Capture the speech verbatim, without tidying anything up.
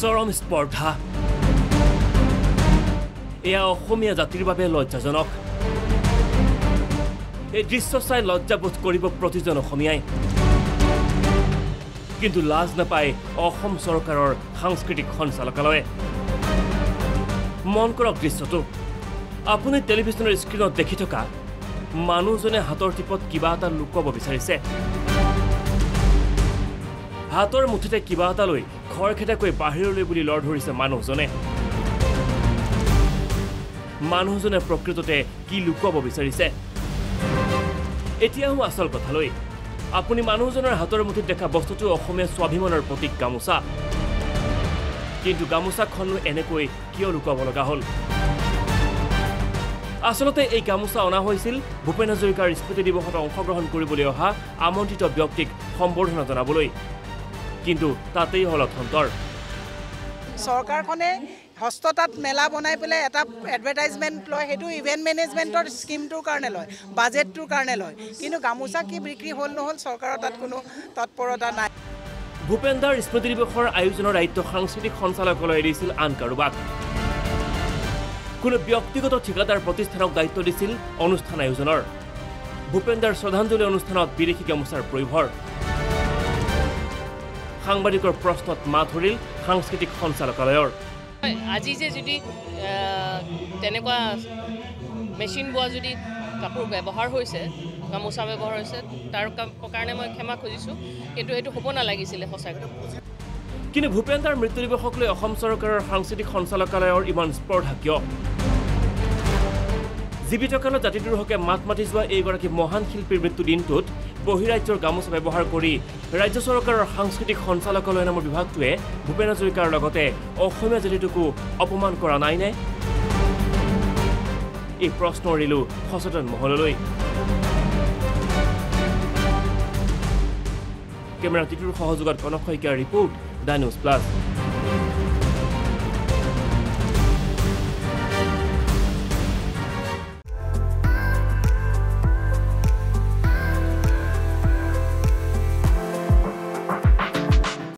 sir on the spot, huh? Yeah, homie, that trip babe lodja jonok. A dissoci lodja but koribo protijono homie. Kintu last na pai, oh hom sorokar Sanskritik Honsalakaloe. Mon korok dissoto. Apuni television screen on dekitoka. Manuzone hator tipot kibata lukobo bisarise. Hator mutite kibata lui, korketa koi bahirole buli lord horise manuzone. Manuzone prokritote ki lukobo bisarise. Etia hu asol kotha lui. Apuni manuzoner hator mutit dekha bostutu okhomia swabhimaner protik gamusa. Kintu gamusa khonu enekoi kiyo lukobo laga hol. আসলতে এই গামুসা অনা হৈছিল ভূপেন হাজৰিকাৰ স্মৃতি দিৱসত অংশগ্ৰহণ কৰিবলৈ অহা আমন্ত্ৰিত ব্যক্তিক সম্বৰ্ধনা জনাবলৈ কিন্তু তাতেই হল অন্তৰ সৰকাৰখনে হস্ততাত মেলা বনাই পেলে এটা এডভাৰটাইজমেন্ট লয় হেতু ইভেন্ট ম্যানেজমেন্টৰ স্কিমটোৰ কাৰণে লয় বাজেটটোৰ কাৰণে লয় কিন্তু গামুসা কি বিক্ৰী হল নহল সৰকাৰৰ তাত কোনো তৎপৰতা নাই ভূপেনদাৰ স্মৃতি দিৱসৰ আয়োজনৰ দায়িত্ব সাংস্কৃতিক সঞ্চালকলৈ দিছিল আন কাৰোবাক কোনো ব্যক্তিগত ঠিকাদাৰ প্ৰতিষ্ঠানক দায়িত্ব দিছিল অনুষ্ঠান আয়োজনৰ ভূপেন্দাৰ শ্ৰদ্ধাঞ্জলি অনুষ্ঠানত বিৰেখি গামুছাৰ প্ৰয়োভৰ সাংবাদিকৰ প্ৰশ্নত মাত ধৰিল সাংস্কৃতিক সঞ্চালকালয়ৰ আজি যে যদি তেনেকুৱা মেচিন বোৱা যদি কাপোৰ ব্যৱহাৰ হৈছে গামুছা ব্যৱহাৰ হৈছে তাৰ কাৰণে মই ক্ষমা খুজিছো কিন্তু এটো হ'ব না লাগিছিল হসাগৰ কিন্তু ভূপেন্দাৰ মৃত্যু দিৱসকলৈ অসম চৰকাৰৰ সাংস্কৃতিক সঞ্চালকালয়ৰ ইমান স্পৰ্ধা কিয় জীৱিতকালত জাতিটোৰ হকে মাত মাতি যোৱা এইগৰাকী মহান শিল্পীৰ মৃত্যু দিনটোত বহিৰাজ্যৰ গামোচা ব্যৱহাৰ কৰি ৰাজ্য চৰকাৰৰ সাংস্কৃতিক সঞ্চালকালয় নামৰ বিভাগটোৱে ভূপেন হাজৰিকাৰ লগতে অসমীয়া জাতিটোকো অপমান কৰা নাই নে এই প্ৰশ্ন ৰিলো সচেতন মহললৈ কেমেৰা টিটুৰ সহযোগত কনক শইকীয়াৰ ৰিপোৰ্ট The News Plus.